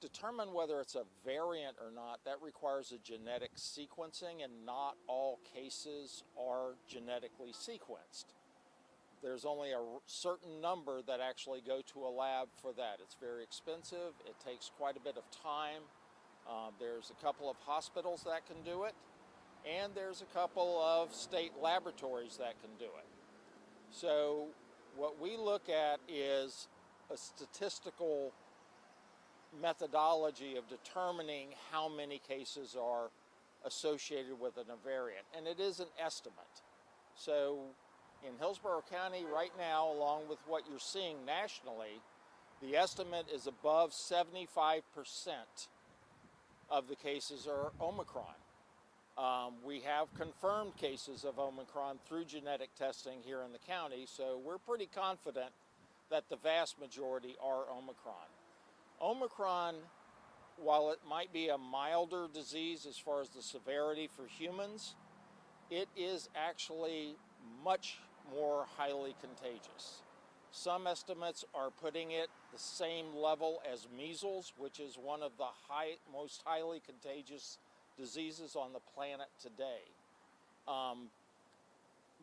determine whether it's a variant or not, that requires a genetic sequencing, and not all cases are genetically sequenced. There's only a certain number that actually go to a lab for that. It's very expensive. It takes quite a bit of time. There's a couple of hospitals that can do it, and there's a couple of state laboratories that can do it. So what we look at is a statistical methodology of determining how many cases are associated with a variant, and it is an estimate. So in Hillsborough County right now, along with what you're seeing nationally, the estimate is above 75% of the cases are Omicron. We have confirmed cases of Omicron through genetic testing here in the county, so we're pretty confident that the vast majority are Omicron. Omicron, while it might be a milder disease as far as the severity for humans, it is actually much more highly contagious. Some estimates are putting it the same level as measles, which is one of the most highly contagious diseases on the planet today.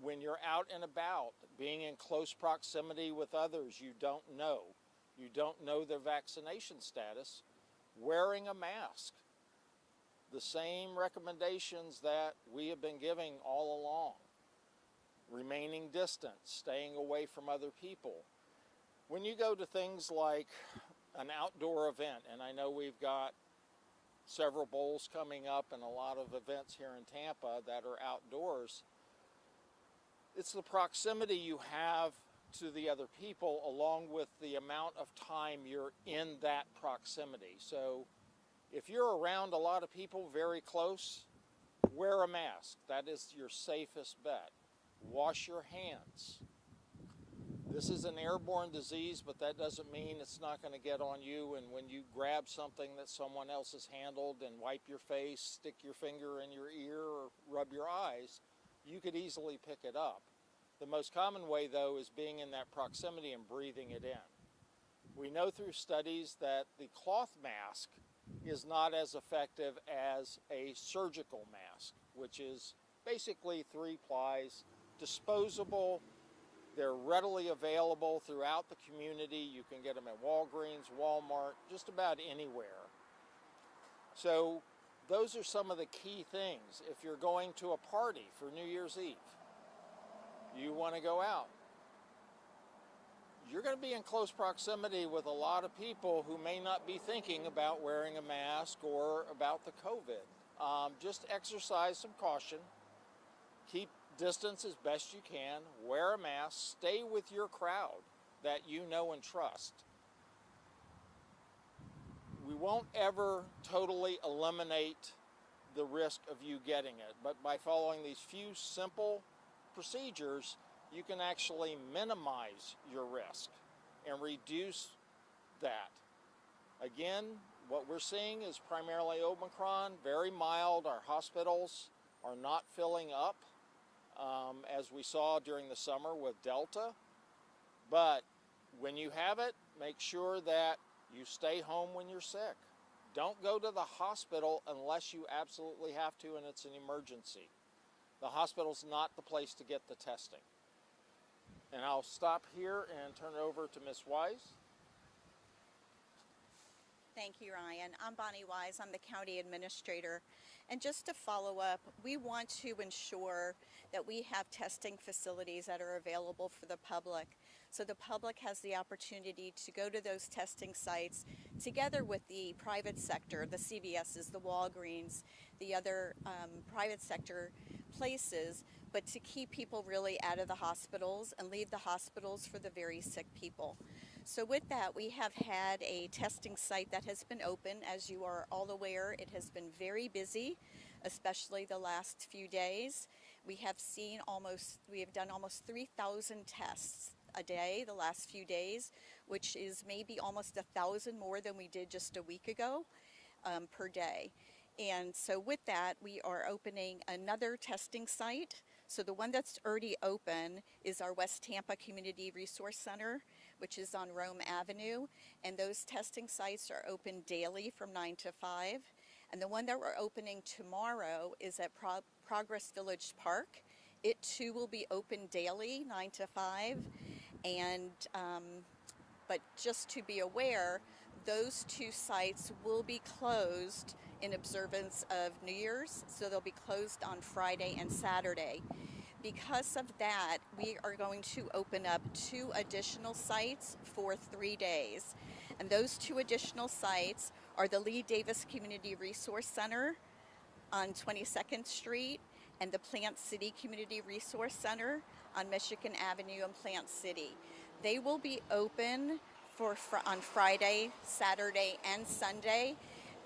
When you're out and about, being in close proximity with others you don't know. You don't know their vaccination status. Wearing a mask. The same recommendations that we have been giving all along. Remaining distant, staying away from other people. When you go to things like an outdoor event, and I know we've got several bowls coming up and a lot of events here in Tampa that are outdoors, it's the proximity you have to the other people along with the amount of time you're in that proximity. So if you're around a lot of people very close, wear a mask. That is your safest bet. Wash your hands. This is an airborne disease, but that doesn't mean it's not going to get on you. And when you grab something that someone else has handled and wipe your face, stick your finger in your ear, or rub your eyes, you could easily pick it up. The most common way, though, is being in that proximity and breathing it in. We know through studies that the cloth mask is not as effective as a surgical mask, which is basically 3 plies. Disposable, they're readily available throughout the community. You can get them at Walgreens, Walmart, just about anywhere. So those are some of the key things. If you're going to a party for New Year's Eve, you want to go out, you're going to be in close proximity with a lot of people who may not be thinking about wearing a mask or about the COVID. Just exercise some caution. Keep distance as best you can, wear a mask, stay with your crowd that you know and trust. We won't ever totally eliminate the risk of you getting it, but by following these few simple procedures, you can actually minimize your risk and reduce that. Again, what we're seeing is primarily Omicron, very mild. Our hospitals are not filling up, as we saw during the summer with Delta. But when you have it, make sure that you stay home when you're sick. Don't go to the hospital unless you absolutely have to and it's an emergency. The hospital's not the place to get the testing. And I'll stop here and turn it over to Ms. Wise. Thank you, Ryan. I'm Bonnie Wise. I'm the county administrator. And just to follow up, we want to ensure that we have testing facilities that are available for the public. So the public has the opportunity to go to those testing sites together with the private sector, the CVSs, the Walgreens, the other private sector places, but to keep people really out of the hospitals and leave the hospitals for the very sick people. So with that, we have had a testing site that has been open. As you are all aware, it has been very busy, especially the last few days. We have done almost 3,000 tests a day the last few days, which is maybe almost 1,000 more than we did just a week ago per day. And so with that, we are opening another testing site. So the one that's already open is our West Tampa Community Resource Center, which is on Rome Avenue, and those testing sites are open daily from 9 to 5. And the one that we're opening tomorrow is at Progress Village Park. It too will be open daily, 9 to 5. And but just to be aware, those two sites will be closed in observance of New Year's, so they'll be closed on Friday and Saturday. Because of that, we are going to open up two additional sites for 3 days. And those two additional sites are the Lee Davis Community Resource Center on 22nd Street and the Plant City Community Resource Center on Michigan Avenue in Plant City. They will be open on Friday, Saturday, and Sunday.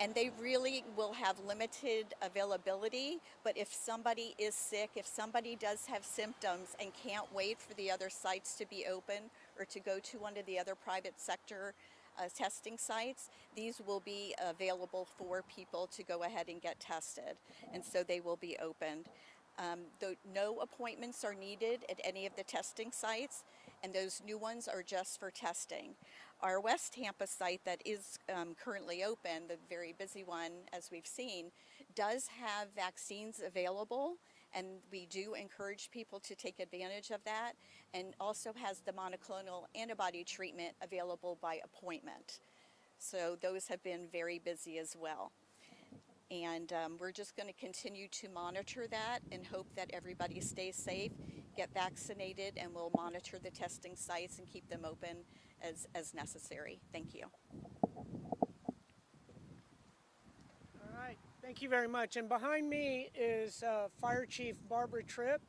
And they really will have limited availability, but if somebody is sick, if somebody does have symptoms and can't wait for the other sites to be open or to go to one of the other private sector testing sites, these will be available for people to go ahead and get tested. And so they will be opened. Though no appointments are needed at any of the testing sites, and those new ones are just for testing. Our West Tampa site that is currently open, the very busy one as we've seen, does have vaccines available, and we do encourage people to take advantage of that, and also has the monoclonal antibody treatment available by appointment. So those have been very busy as well. And we're just going to continue to monitor that and hope that everybody stays safe, get vaccinated, and we'll monitor the testing sites and keep them open as necessary. Thank you. All right. Thank you very much. And behind me is Fire Chief Barbara Tripp,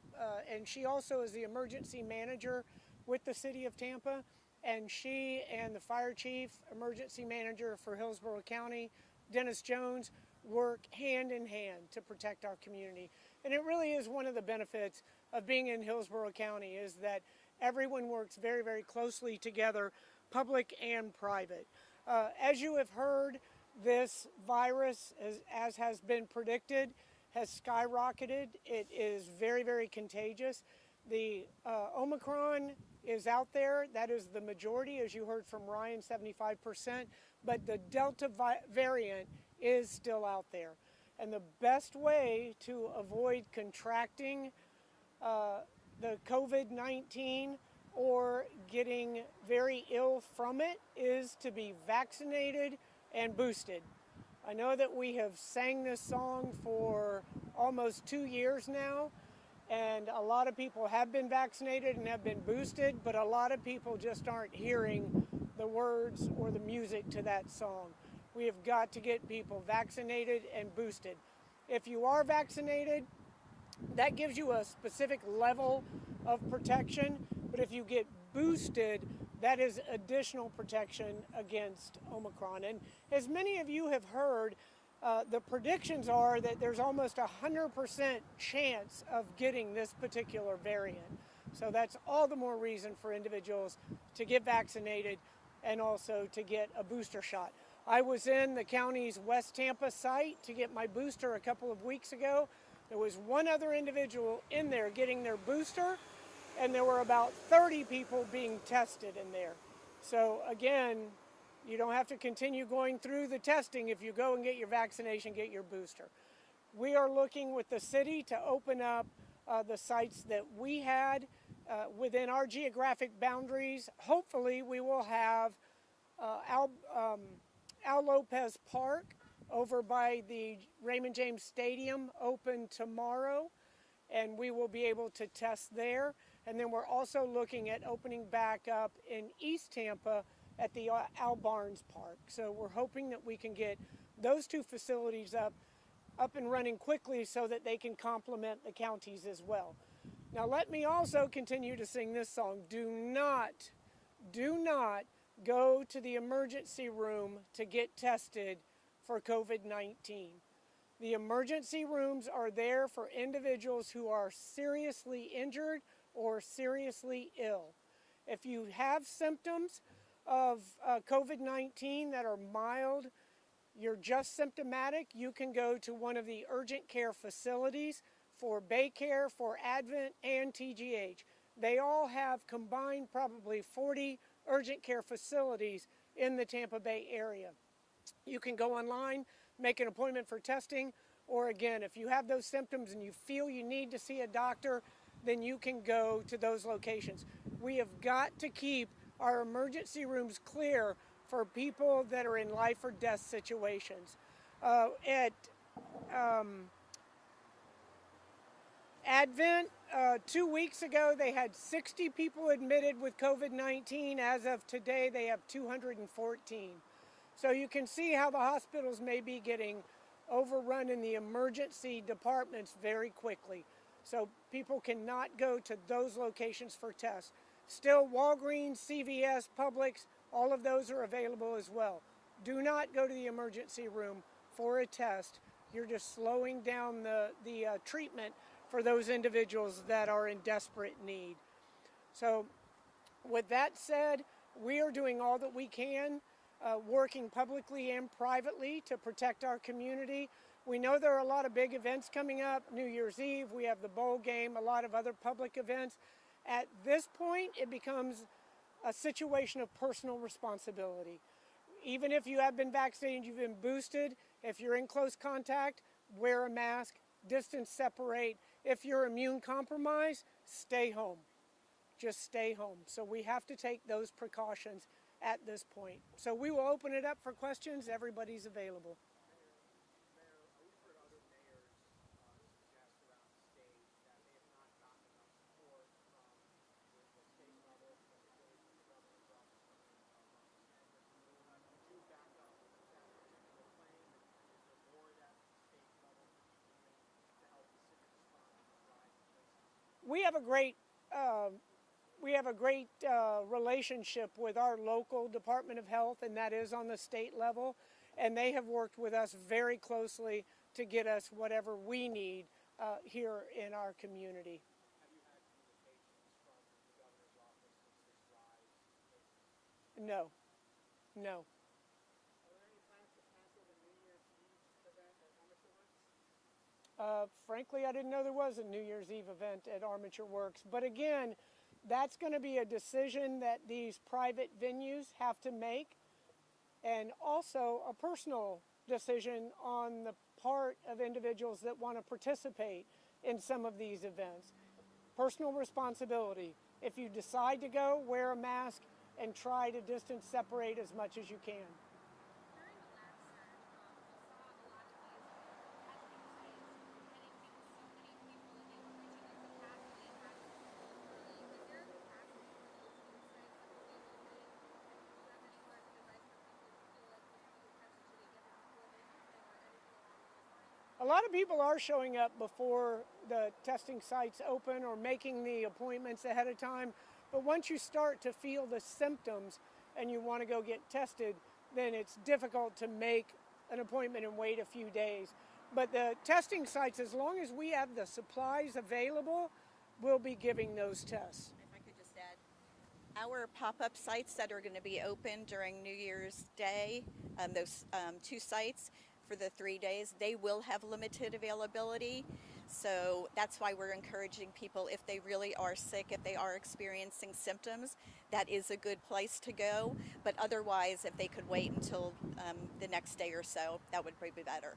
and she also is the emergency manager with the City of Tampa. And she and the Fire Chief, emergency manager for Hillsborough County, Dennis Jones, work hand in hand to protect our community. And it really is one of the benefits of being in Hillsborough County is that everyone works very, very closely together, public and private. As you have heard, this virus, as has been predicted, has skyrocketed. It is very, very contagious. The Omicron is out there. That is the majority, as you heard from Ryan, 75%, but the Delta variant is still out there. And the best way to avoid contracting the COVID-19 or getting very ill from it is to be vaccinated and boosted. I know that we have sang this song for almost 2 years now, and a lot of people have been vaccinated and have been boosted, but a lot of people just aren't hearing the words or the music to that song. We have got to get people vaccinated and boosted. If you are vaccinated, that gives you a specific level of protection, but if you get boosted, that is additional protection against Omicron. And as many of you have heard, the predictions are that there's almost 100% chance of getting this particular variant. So that's all the more reason for individuals to get vaccinated and also to get a booster shot. I was in the county's West Tampa site to get my booster a couple of weeks ago. There was one other individual in there getting their booster, and there were about 30 people being tested in there. So again, you don't have to continue going through the testing if you go and get your vaccination, get your booster. We are looking with the city to open up the sites that we had within our geographic boundaries. Hopefully, we will have Al Lopez Park over by the Raymond James Stadium open tomorrow, and we will be able to test there. And then we're also looking at opening back up in East Tampa at the Al Barnes Park. So we're hoping that we can get those two facilities up and running quickly so that they can complement the counties as well. Now let me also continue to sing this song. Do not go to the emergency room to get tested for COVID-19. The emergency rooms are there for individuals who are seriously injured or seriously ill. If you have symptoms of COVID-19 that are mild, you're just symptomatic, you can go to one of the urgent care facilities for BayCare, for Advent, and TGH. They all have combined probably 40 urgent care facilities in the Tampa Bay area. You can go online, make an appointment for testing, or again, if you have those symptoms and you feel you need to see a doctor, then you can go to those locations. We have got to keep our emergency rooms clear for people that are in life or death situations. At Advent, 2 weeks ago, they had 60 people admitted with COVID-19. As of today, they have 214. So you can see how the hospitals may be getting overrun in the emergency departments very quickly. So people cannot go to those locations for tests. Still, Walgreens, CVS, Publix, all of those are available as well. Do not go to the emergency room for a test. You're just slowing down the treatment for those individuals that are in desperate need. So with that said, we are doing all that we can, working publicly and privately to protect our community. We know there are a lot of big events coming up. New Year's Eve, we have the bowl game, a lot of other public events. At this point, it becomes a situation of personal responsibility. Even if you have been vaccinated, you've been boosted, if you're in close contact, wear a mask, distance separate. If you're immune compromised, stay home. Just stay home. So we have to take those precautions at this point. So we will open it up for questions. Everybody's available. We have a great relationship with our local Department of Health, and that is on the state level, and they have worked with us very closely to get us whatever we need here in our community. Have you had communications from the governor's office since this rise? No, no. Are there any plans to cancel the New Year's Eve event at Armature Works? Frankly, I didn't know there was a New Year's Eve event at Armature Works, but again, that's going to be a decision that these private venues have to make, and also a personal decision on the part of individuals that want to participate in some of these events. Personal responsibility. If you decide to go, wear a mask and try to distance separate as much as you can. A lot of people are showing up before the testing sites open or making the appointments ahead of time, but once you start to feel the symptoms and you want to go get tested, then it's difficult to make an appointment and wait a few days. But the testing sites, as long as we have the supplies available, we'll be giving those tests. If I could just add, our pop-up sites that are going to be open during New Year's Day, those two sites, for the 3 days, they will have limited availability. So that's why we're encouraging people, if they really are sick, if they are experiencing symptoms, that is a good place to go. But otherwise, if they could wait until the next day or so, that would probably be better.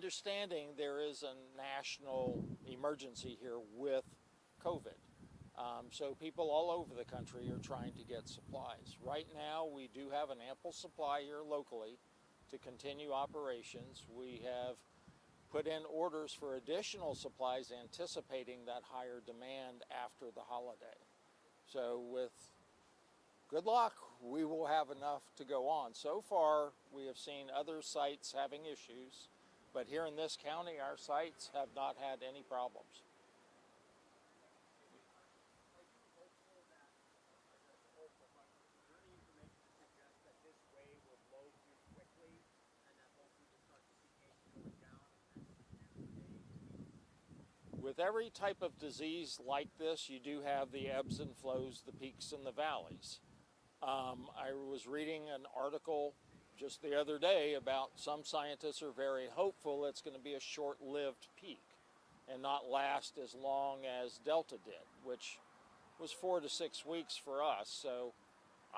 Understanding there is a national emergency here with COVID. So people all over the country are trying to get supplies. Right now, we do have an ample supply here locally to continue operations. We have put in orders for additional supplies anticipating that higher demand after the holiday. So with good luck, we will have enough to go on. So far, we have seen other sites having issues. But here in this county, our sites have not had any problems. every type of disease like this, you do have the ebbs and flows, the peaks and the valleys. I was reading an article just the other day about some scientists are very hopeful it's going to be a short-lived peak and not last as long as Delta did, which was 4 to 6 weeks for us. So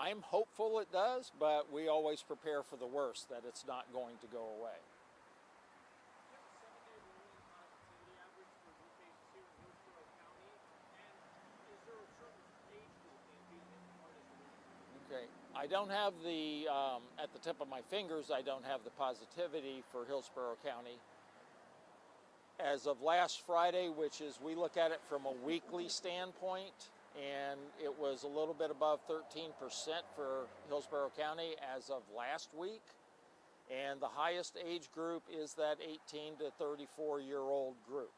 I'm hopeful it does, but we always prepare for the worst, that it's not going to go away. Okay, I don't have the, at the tip of my fingers, I don't have the positivity for Hillsborough County. As of last Friday, which is, we look at it from a weekly standpoint, and it was a little bit above 13% for Hillsborough County as of last week. And the highest age group is that 18 to 34-year-old group.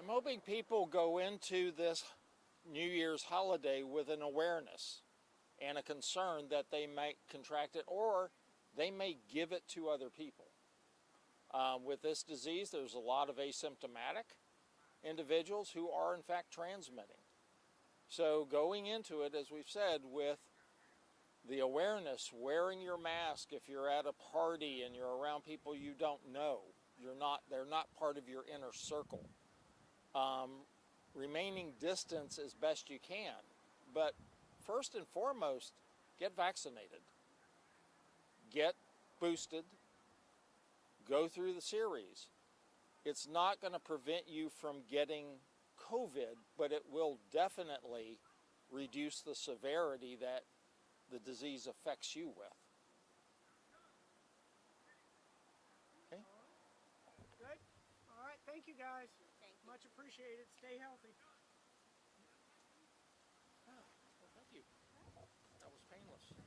I'm hoping people go into this New Year's holiday with an awareness and a concern that they might contract it or they may give it to other people. With this disease, there's a lot of asymptomatic individuals who are in fact transmitting. So going into it, as we've said, with the awareness, wearing your mask if you're at a party and you're around people you don't know, they're not part of your inner circle. Remaining distance as best you can, but first and foremost, get vaccinated, get boosted, go through the series. It's not going to prevent you from getting COVID, but it will definitely reduce the severity that the disease affects you with. Okay. Good. All right. Thank you, guys. Thank you. Much appreciated. Stay healthy. Oh, well, thank you. That was painless.